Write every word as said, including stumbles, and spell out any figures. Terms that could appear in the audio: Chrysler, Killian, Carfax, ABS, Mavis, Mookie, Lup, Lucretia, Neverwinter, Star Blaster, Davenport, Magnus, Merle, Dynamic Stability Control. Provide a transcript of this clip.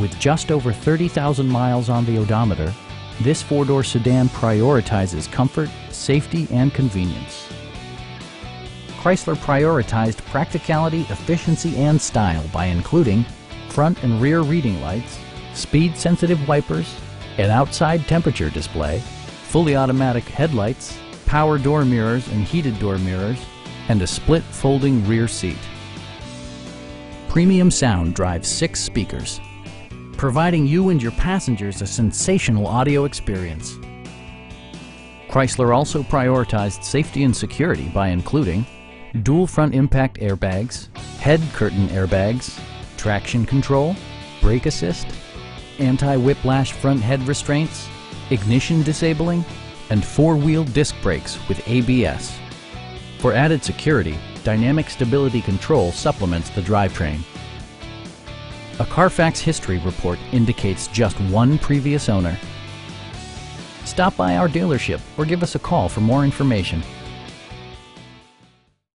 With just over thirty thousand miles on the odometer, this four-door sedan prioritizes comfort, safety, and convenience. Chrysler prioritized practicality, efficiency, and style by including front and rear reading lights, speed-sensitive wipers, an outside temperature display, fully automatic headlights, power door mirrors and heated door mirrors, and a split folding rear seat. Premium sound drives six speakers, providing you and your passengers a sensational audio experience. Chrysler also prioritized safety and security by including dual front impact airbags, head curtain airbags, traction control, brake assist, anti-whiplash front head restraints, ignition disabling, and four-wheel disc brakes with A B S. For added security, Dynamic Stability Control supplements the drivetrain. A Carfax history report indicates just one previous owner. Stop by our dealership or give us a call for more information.